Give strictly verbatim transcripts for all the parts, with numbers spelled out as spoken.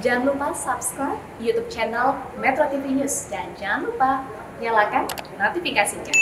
Jangan lupa subscribe YouTube channel Metro T V News dan jangan lupa nyalakan notifikasinya.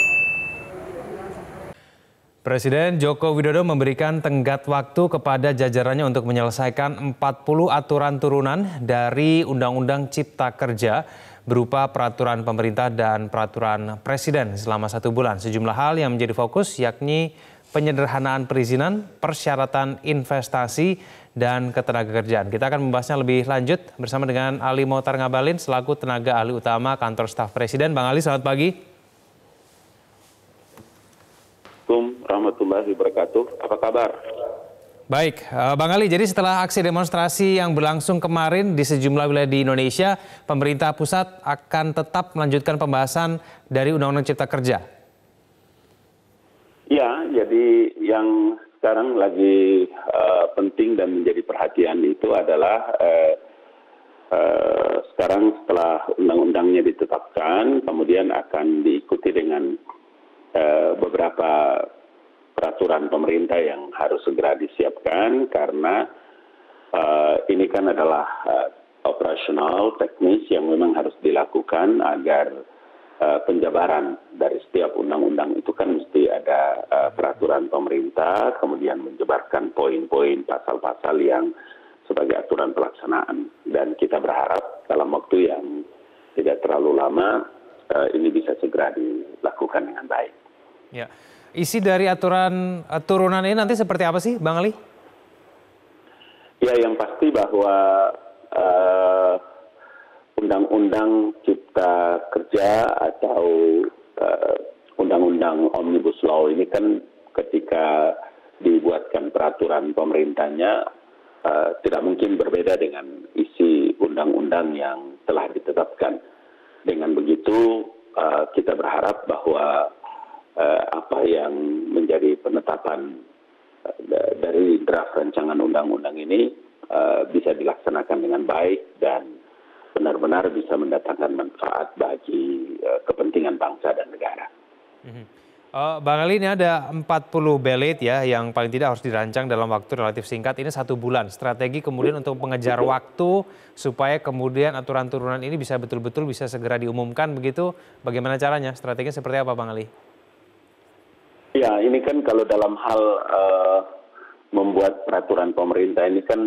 Presiden Joko Widodo memberikan tenggat waktu kepada jajarannya untuk menyelesaikan empat puluh aturan turunan dari Undang-Undang Cipta Kerja berupa peraturan pemerintah dan peraturan presiden selama satu bulan. Sejumlah hal yang menjadi fokus yakni penyederhanaan perizinan, persyaratan investasi, dan ketenagakerjaan. Kita akan membahasnya lebih lanjut bersama dengan Ali Mochtar Ngabalin selaku tenaga ahli utama kantor staf presiden. Bang Ali, selamat pagi. Assalamualaikum warahmatullahi wabarakatuh. Apa kabar? Baik, Bang Ali. Jadi setelah aksi demonstrasi yang berlangsung kemarin di sejumlah wilayah di Indonesia, pemerintah pusat akan tetap melanjutkan pembahasan dari Undang-Undang Cipta Kerja. Ya, jadi yang sekarang lagi uh, penting dan menjadi perhatian itu adalah uh, uh, sekarang setelah undang-undangnya ditetapkan, kemudian akan diikuti dengan uh, beberapa peraturan pemerintah yang harus segera disiapkan karena uh, ini kan adalah uh, operasional teknis yang memang harus dilakukan agar penjabaran dari setiap undang-undang itu kan mesti ada uh, peraturan pemerintah, kemudian menjabarkan poin-poin pasal-pasal yang sebagai aturan pelaksanaan. Dan kita berharap dalam waktu yang tidak terlalu lama uh, ini bisa segera dilakukan dengan baik. Ya, isi dari aturan turunan ini nanti seperti apa sih, Bang Ali? Ya, yang pasti bahwa Uh, Undang-Undang Cipta Kerja atau Undang-Undang uh, Omnibus Law ini kan ketika dibuatkan peraturan pemerintahnya uh, tidak mungkin berbeda dengan isi undang-undang yang telah ditetapkan. Dengan begitu uh, kita berharap bahwa uh, apa yang menjadi penetapan uh, dari draft rancangan undang-undang ini uh, bisa dilaksanakan dengan baik dan benar-benar bisa mendatangkan manfaat bagi uh, kepentingan bangsa dan negara. Mm-hmm. uh, Bang Ali, ini ada empat puluh belit ya yang paling tidak harus dirancang dalam waktu relatif singkat. Ini satu bulan. Strategi kemudian untuk mengejar waktu supaya kemudian aturan turunan ini bisa betul-betul bisa segera diumumkan begitu. Bagaimana caranya? Strateginya seperti apa, Bang Ali? Ya, ini kan kalau dalam hal uh, membuat peraturan pemerintah ini kan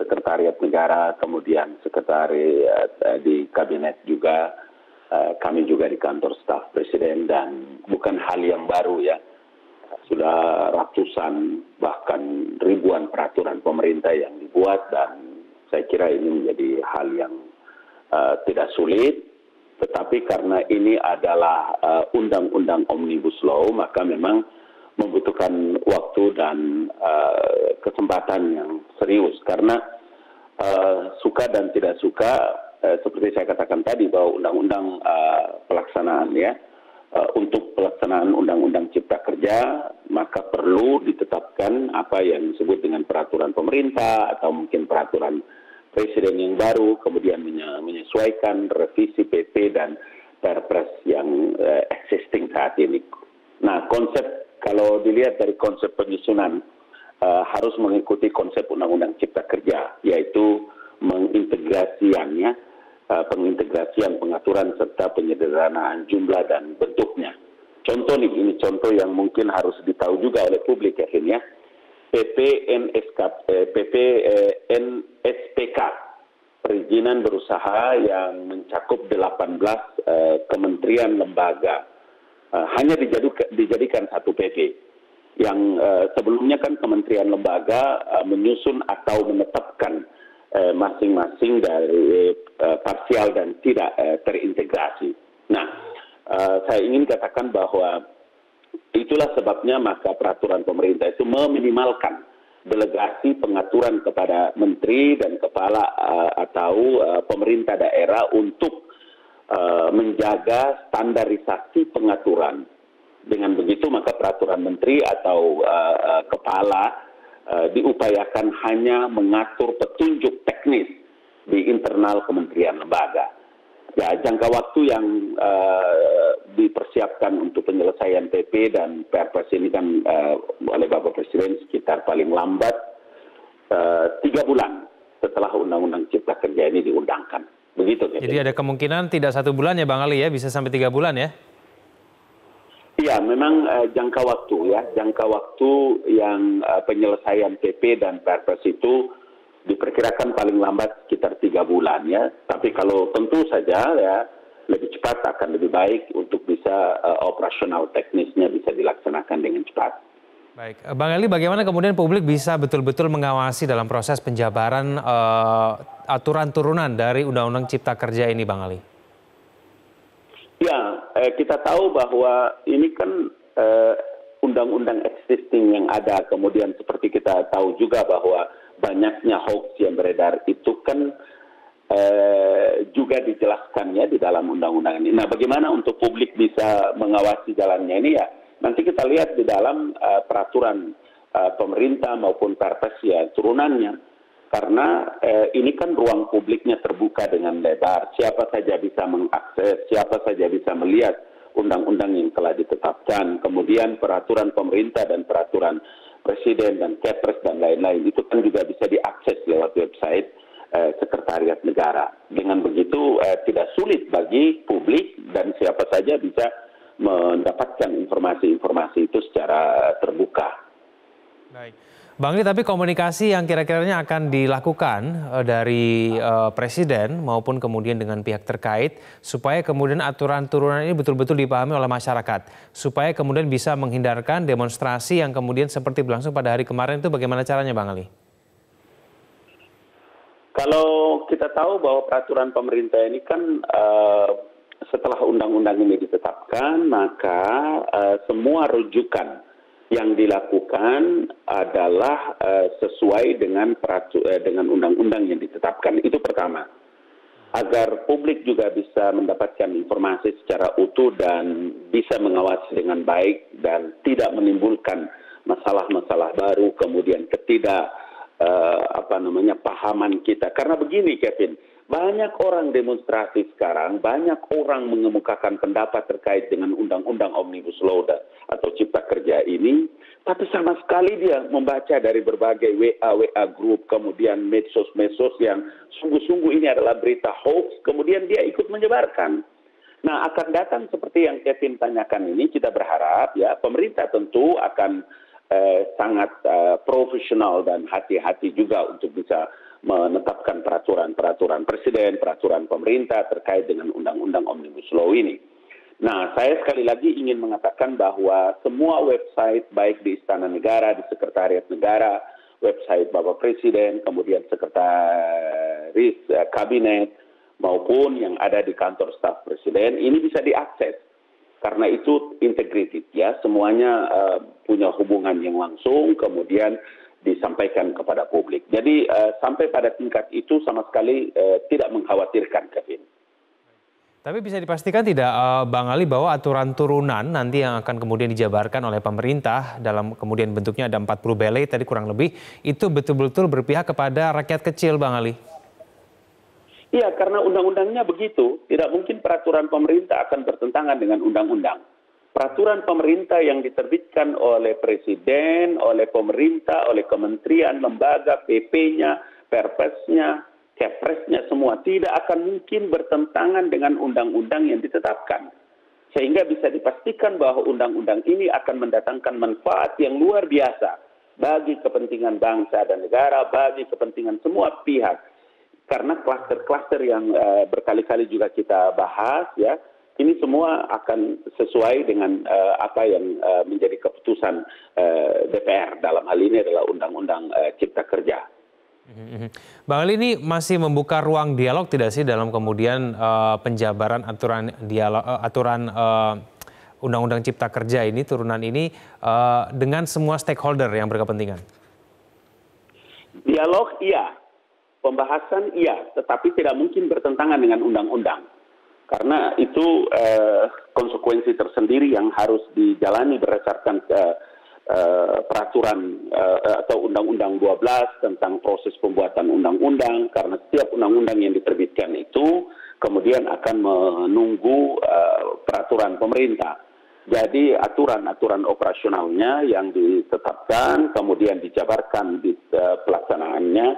Sekretariat Negara, kemudian Sekretariat eh, di Kabinet juga, eh, kami juga di kantor staf Presiden, dan bukan hal yang baru ya. Sudah ratusan, bahkan ribuan peraturan pemerintah yang dibuat, dan saya kira ini menjadi hal yang eh, tidak sulit. Tetapi karena ini adalah Undang-Undang eh, Omnibus Law, maka memang membutuhkan waktu dan uh, kesempatan yang serius karena uh, suka dan tidak suka uh, seperti saya katakan tadi bahwa undang-undang uh, pelaksanaan ya uh, untuk pelaksanaan undang-undang cipta kerja maka perlu ditetapkan apa yang disebut dengan peraturan pemerintah atau mungkin peraturan presiden yang baru kemudian menyesuaikan revisi P P dan Perpres yang uh, existing saat ini. Nah, konsep kalau dilihat dari konsep penyusunan, uh, harus mengikuti konsep Undang-Undang Cipta Kerja, yaitu mengintegrasiannya, uh, pengintegrasian pengaturan serta penyederhanaan jumlah dan bentuknya. Contoh nih, ini contoh yang mungkin harus ditahu juga oleh publik akhirnya, P P N S P K, perizinan berusaha yang mencakup delapan belas uh, kementerian lembaga. Uh, hanya dijadikan, dijadikan satu P P yang uh, sebelumnya kan kementerian lembaga uh, menyusun atau menetapkan masing-masing uh, dari uh, parsial dan tidak uh, terintegrasi. Nah, uh, saya ingin katakan bahwa itulah sebabnya maka peraturan pemerintah itu meminimalkan delegasi pengaturan kepada menteri dan kepala uh, atau uh, pemerintah daerah untuk menjaga standarisasi pengaturan. Dengan begitu maka peraturan menteri atau uh, kepala uh, diupayakan hanya mengatur petunjuk teknis di internal kementerian lembaga. Ya, jangka waktu yang uh, dipersiapkan untuk penyelesaian P P dan Perpres ini kan uh, oleh Bapak Presiden sekitar paling lambat uh, tiga bulan. setelah Undang-Undang Cipta Kerja ini diundangkan. Begitu. Jadi gitu. Ada kemungkinan tidak satu bulan ya Bang Ali ya, bisa sampai tiga bulan ya? Iya, memang uh, jangka waktu ya, jangka waktu yang uh, penyelesaian P P dan Perpres itu diperkirakan paling lambat sekitar tiga bulan ya. Tapi kalau tentu saja ya lebih cepat akan lebih baik untuk bisa uh, operasional teknisnya bisa dilaksanakan dengan cepat. Baik, Bang Ali, bagaimana kemudian publik bisa betul-betul mengawasi dalam proses penjabaran uh, aturan turunan dari Undang-Undang Cipta Kerja ini, Bang Ali? Ya, eh, kita tahu bahwa ini kan eh, undang-undang existing yang ada, kemudian seperti kita tahu juga bahwa banyaknya hoax yang beredar itu kan eh, juga dijelaskannya di dalam undang-undang ini. Nah, bagaimana untuk publik bisa mengawasi jalannya ini ya? Nanti kita lihat di dalam eh, peraturan eh, pemerintah maupun perpres ya turunannya, karena eh, ini kan ruang publiknya terbuka dengan lebar, siapa saja bisa mengakses, siapa saja bisa melihat undang-undang yang telah ditetapkan, kemudian peraturan pemerintah dan peraturan presiden dan kepres dan lain-lain itu kan juga bisa diakses lewat website eh, Sekretariat Negara. Dengan begitu eh, tidak sulit bagi publik dan siapa saja bisa mendapatkan informasi-informasi itu secara terbuka. Baik. Bang Ali, tapi komunikasi yang kira-kiranya akan dilakukan dari uh, Presiden maupun kemudian dengan pihak terkait supaya kemudian aturan turunan ini betul-betul dipahami oleh masyarakat. Supaya kemudian bisa menghindarkan demonstrasi yang kemudian seperti berlangsung pada hari kemarin itu bagaimana caranya, Bang Ali? Kalau kita tahu bahwa peraturan pemerintah ini kan uh, setelah undang-undang ini ditetapkan, maka uh, semua rujukan yang dilakukan adalah uh, sesuai dengan peratu, uh, dengan undang-undang yang ditetapkan. Itu pertama. Agar publik juga bisa mendapatkan informasi secara utuh dan bisa mengawasi dengan baik dan tidak menimbulkan masalah-masalah baru, kemudian ketidak uh, apa namanya pahaman kita. Karena begini, Kevin, banyak orang demonstrasi sekarang, banyak orang mengemukakan pendapat terkait dengan undang-undang Omnibus Law atau Cipta Kerja ini, tapi sama sekali dia membaca dari berbagai W A W A grup, kemudian medsos-medsos yang sungguh-sungguh ini adalah berita hoax, kemudian dia ikut menyebarkan. Nah, akan datang seperti yang Kevin tanyakan ini, kita berharap ya pemerintah tentu akan eh, sangat eh, profesional dan hati-hati juga untuk bisa menetapkan peraturan-peraturan presiden, peraturan pemerintah terkait dengan undang-undang Omnibus Law ini. Nah, saya sekali lagi ingin mengatakan bahwa semua website baik di Istana Negara, di Sekretariat Negara, website Bapak Presiden, kemudian Sekretaris eh, Kabinet, maupun yang ada di kantor staf Presiden, ini bisa diakses. Karena itu integrated ya, semuanya eh, punya hubungan yang langsung, kemudian disampaikan kepada publik. Jadi uh, sampai pada tingkat itu sama sekali uh, tidak mengkhawatirkan, Kevin. Tapi bisa dipastikan tidak, uh, Bang Ali, bahwa aturan turunan nanti yang akan kemudian dijabarkan oleh pemerintah dalam kemudian bentuknya ada empat puluh belai tadi kurang lebih, itu betul-betul berpihak kepada rakyat kecil, Bang Ali? Iya, karena undang-undangnya begitu. Tidak mungkin peraturan pemerintah akan bertentangan dengan undang-undang. Peraturan pemerintah yang diterbitkan oleh presiden, oleh pemerintah, oleh kementerian, lembaga, P P-nya, perpresnya, kepresnya semua tidak akan mungkin bertentangan dengan undang-undang yang ditetapkan. Sehingga bisa dipastikan bahwa undang-undang ini akan mendatangkan manfaat yang luar biasa bagi kepentingan bangsa dan negara, bagi kepentingan semua pihak. Karena klaster-klaster yang uh, berkali-kali juga kita bahas ya, ini semua akan sesuai dengan uh, apa yang uh, menjadi keputusan uh, D P R. Dalam hal ini adalah Undang-Undang uh, Cipta Kerja. Bang Ali, ini masih membuka ruang dialog tidak sih dalam kemudian uh, penjabaran aturan dialog, uh, aturan uh, Undang-Undang Cipta Kerja ini, turunan ini uh, dengan semua stakeholder yang berkepentingan? Dialog iya, pembahasan iya, tetapi tidak mungkin bertentangan dengan Undang-Undang. Karena itu eh, konsekuensi tersendiri yang harus dijalani berdasarkan eh, eh, peraturan eh, atau Undang-Undang dua belas tentang proses pembuatan undang-undang. Karena setiap undang-undang yang diterbitkan itu kemudian akan menunggu eh, peraturan pemerintah. Jadi aturan-aturan operasionalnya yang ditetapkan kemudian dijabarkan di eh, pelaksanaannya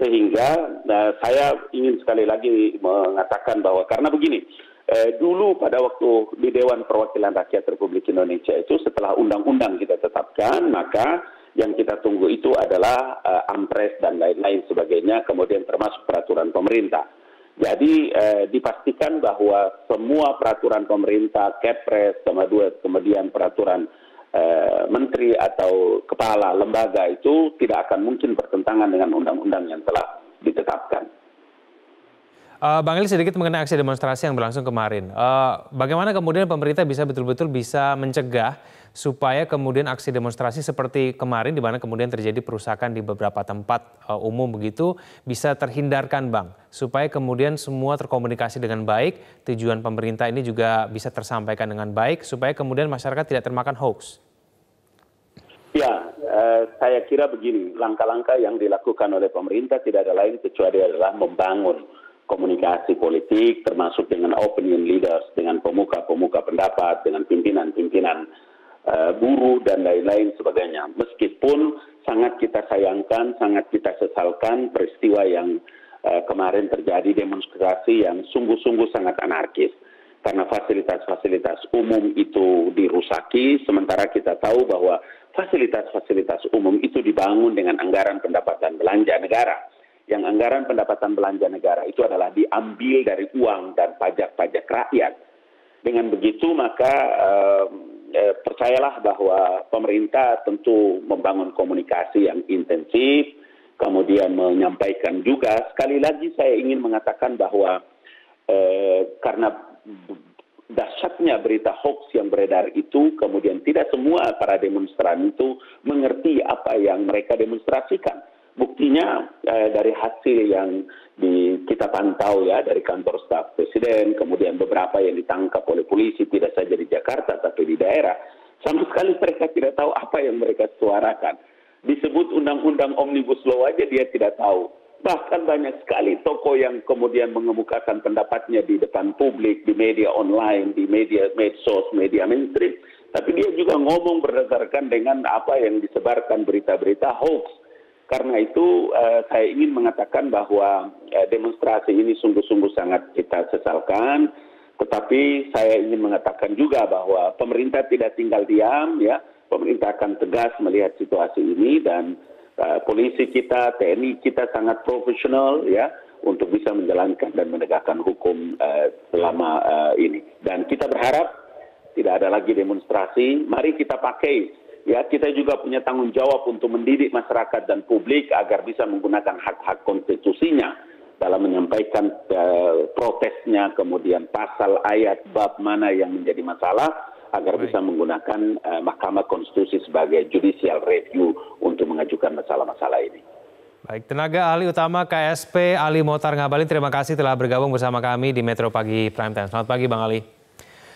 Sehingga nah, saya ingin sekali lagi mengatakan bahwa karena begini, eh, dulu pada waktu di Dewan Perwakilan Rakyat Republik Indonesia itu setelah undang-undang kita tetapkan, maka yang kita tunggu itu adalah eh, ampres dan lain-lain sebagainya, kemudian termasuk peraturan pemerintah. Jadi eh, dipastikan bahwa semua peraturan pemerintah, kepres, kemudian peraturan menteri atau kepala lembaga itu tidak akan mungkin bertentangan dengan undang-undang yang telah ditetapkan. Uh, Bang Ali, sedikit mengenai aksi demonstrasi yang berlangsung kemarin. Uh, bagaimana kemudian pemerintah bisa betul-betul bisa mencegah supaya kemudian aksi demonstrasi seperti kemarin di mana kemudian terjadi perusakan di beberapa tempat uh, umum begitu bisa terhindarkan, Bang? Supaya kemudian semua terkomunikasi dengan baik, tujuan pemerintah ini juga bisa tersampaikan dengan baik supaya kemudian masyarakat tidak termakan hoax. Ya, eh, saya kira begini, langkah-langkah yang dilakukan oleh pemerintah tidak ada lain kecuali adalah membangun komunikasi politik, termasuk dengan opinion leaders, dengan pemuka-pemuka pendapat, dengan pimpinan-pimpinan eh, buruh, dan lain-lain sebagainya. Meskipun sangat kita sayangkan, sangat kita sesalkan peristiwa yang eh, kemarin terjadi demonstrasi yang sungguh-sungguh sangat anarkis. Karena fasilitas-fasilitas umum itu dirusaki, sementara kita tahu bahwa fasilitas-fasilitas umum itu dibangun dengan anggaran pendapatan belanja negara. Yang anggaran pendapatan belanja negara itu adalah diambil dari uang dan pajak-pajak rakyat. Dengan begitu maka eh, eh, percayalah bahwa pemerintah tentu membangun komunikasi yang intensif, kemudian menyampaikan juga. Sekali lagi saya ingin mengatakan bahwa eh, karena dahsyatnya berita hoax yang beredar itu, kemudian tidak semua para demonstran itu mengerti apa yang mereka demonstrasikan. Buktinya eh, dari hasil yang di, kita pantau ya dari kantor staf presiden, kemudian beberapa yang ditangkap oleh polisi tidak saja di Jakarta tapi di daerah, sama sekali mereka tidak tahu apa yang mereka suarakan. Disebut undang-undang omnibus law aja dia tidak tahu. Bahkan banyak sekali tokoh yang kemudian mengemukakan pendapatnya di depan publik, di media online, di media medsos, media mainstream. Tapi dia juga ngomong berdasarkan dengan apa yang disebarkan berita-berita hoax. Karena itu eh, saya ingin mengatakan bahwa eh, demonstrasi ini sungguh-sungguh sangat kita sesalkan. Tetapi saya ingin mengatakan juga bahwa pemerintah tidak tinggal diam, ya. Pemerintah akan tegas melihat situasi ini dan polisi kita, T N I kita sangat profesional ya untuk bisa menjalankan dan menegakkan hukum uh, selama uh, ini. Dan kita berharap tidak ada lagi demonstrasi. Mari kita pakai ya, kita juga punya tanggung jawab untuk mendidik masyarakat dan publik agar bisa menggunakan hak-hak konstitusinya dalam menyampaikan uh, protesnya, kemudian pasal ayat bab mana yang menjadi masalah, agar bisa menggunakan uh, Mahkamah Konstitusi sebagai judicial review untuk mengajukan masalah-masalah ini. Baik, tenaga ahli utama K S P Ali Mochtar Ngabalin, terima kasih telah bergabung bersama kami di Metro Pagi Prime Time. Selamat pagi Bang Ali.